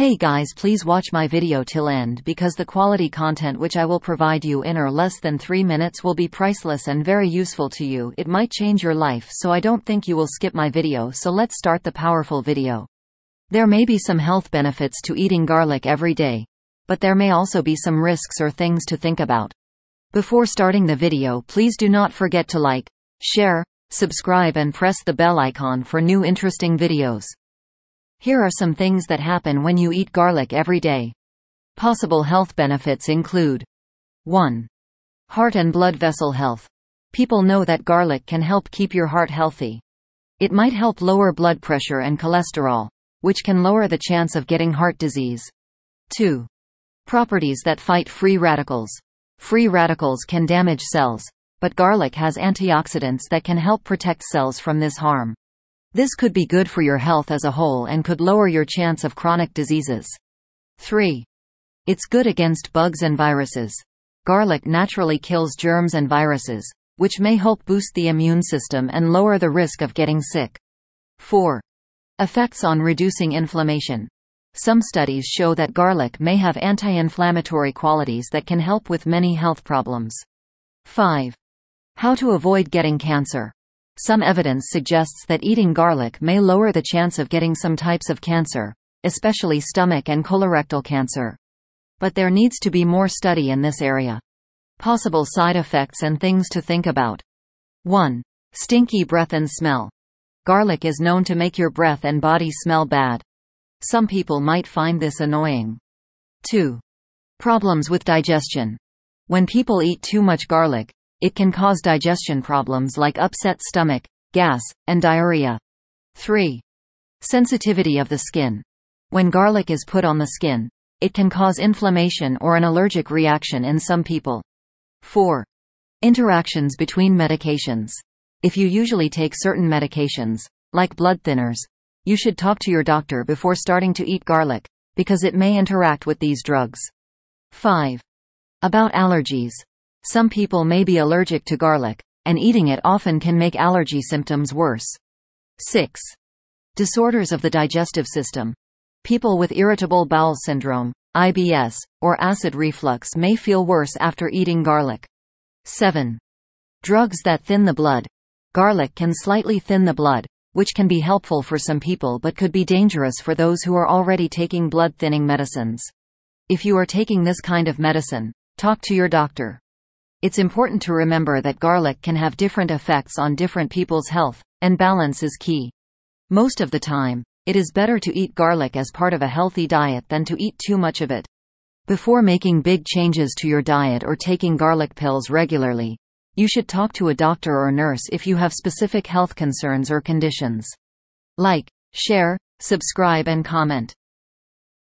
Hey guys, please watch my video till end because the quality content which I will provide you in or less than 3 minutes will be priceless and very useful to you. It might change your life, so I don't think you will skip my video, so let's start the powerful video. There may be some health benefits to eating garlic every day, but there may also be some risks or things to think about. Before starting the video, please do not forget to like, share, subscribe and press the bell icon for new interesting videos. Here are some things that happen when you eat garlic every day. Possible health benefits include 1. Heart and blood vessel health. People know that garlic can help keep your heart healthy. It might help lower blood pressure and cholesterol, which can lower the chance of getting heart disease. 2. Properties that fight free radicals. Free radicals can damage cells, but garlic has antioxidants that can help protect cells from this harm. This could be good for your health as a whole and could lower your chance of chronic diseases. 3. It's good against bugs and viruses. Garlic naturally kills germs and viruses, which may help boost the immune system and lower the risk of getting sick. 4. Effects on reducing inflammation. Some studies show that garlic may have anti-inflammatory qualities that can help with many health problems. 5. How to avoid getting cancer. Some evidence suggests that eating garlic may lower the chance of getting some types of cancer, especially stomach and colorectal cancer. But there needs to be more study in this area. Possible side effects and things to think about. 1. Stinky breath and smell. Garlic is known to make your breath and body smell bad. Some people might find this annoying. 2. Problems with digestion. When people eat too much garlic, it can cause digestion problems like upset stomach, gas, and diarrhea. 3. Sensitivity of the skin. When garlic is put on the skin, it can cause inflammation or an allergic reaction in some people. 4. Interactions between medications. If you usually take certain medications, like blood thinners, you should talk to your doctor before starting to eat garlic, because it may interact with these drugs. 5. About allergies. Some people may be allergic to garlic, and eating it often can make allergy symptoms worse. 6. Disorders of the digestive system. People with irritable bowel syndrome, IBS, or acid reflux may feel worse after eating garlic. 7. Drugs that thin the blood. Garlic can slightly thin the blood, which can be helpful for some people but could be dangerous for those who are already taking blood-thinning medicines. If you are taking this kind of medicine, talk to your doctor. It's important to remember that garlic can have different effects on different people's health, and balance is key. Most of the time, it is better to eat garlic as part of a healthy diet than to eat too much of it. Before making big changes to your diet or taking garlic pills regularly, you should talk to a doctor or nurse if you have specific health concerns or conditions. Like, share, subscribe and comment.